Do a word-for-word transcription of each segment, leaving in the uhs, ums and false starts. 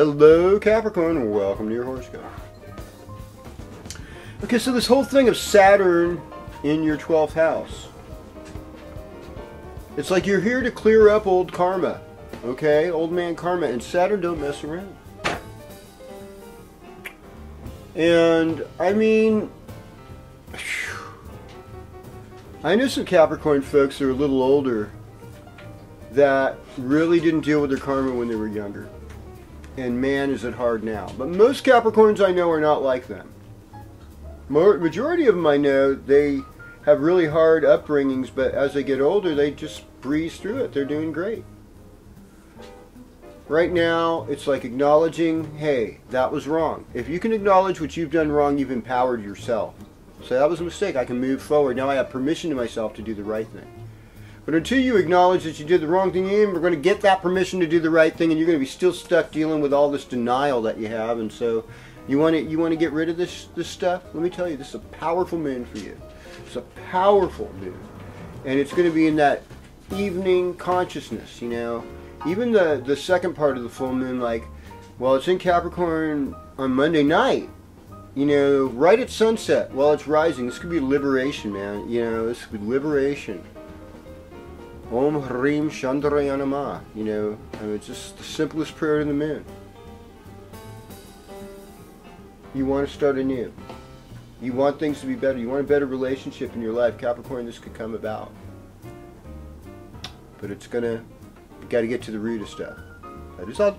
Hello Capricorn, and welcome to your horoscope. Okay, so this whole thing of Saturn in your twelfth house, it's like you're here to clear up old karma, okay? Old man karma, and Saturn don't mess around. And, I mean, I know some Capricorn folks who are a little older that really didn't deal with their karma when they were younger. And man, is it hard now. But most Capricorns I know are not like them. Majority of them I know, they have really hard upbringings, but as they get older, they just breeze through it. They're doing great. Right now, it's like acknowledging, hey, that was wrong. If you can acknowledge what you've done wrong, you've empowered yourself. So that was a mistake. I can move forward. Now I have permission to myself to do the right thing. But until you acknowledge that you did the wrong thing, you're never going to get that permission to do the right thing, and you're going to be still stuck dealing with all this denial that you have. And so you want to, you want to get rid of this, this stuff? Let me tell you, this is a powerful moon for you. It's a powerful moon. And it's going to be in that evening consciousness, you know. Even the, the second part of the full moon, like, well, it's in Capricorn on Monday night. You know, right at sunset while it's rising. This could be liberation, man. You know, this could be liberation. Om Harim Chandrayana Ma. You know, I mean, it's just the simplest prayer to the moon. You want to start anew. You want things to be better. You want a better relationship in your life. Capricorn, this could come about. But it's going to, you got to get to the root of stuff. That is all.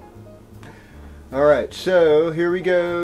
All right, so here we go.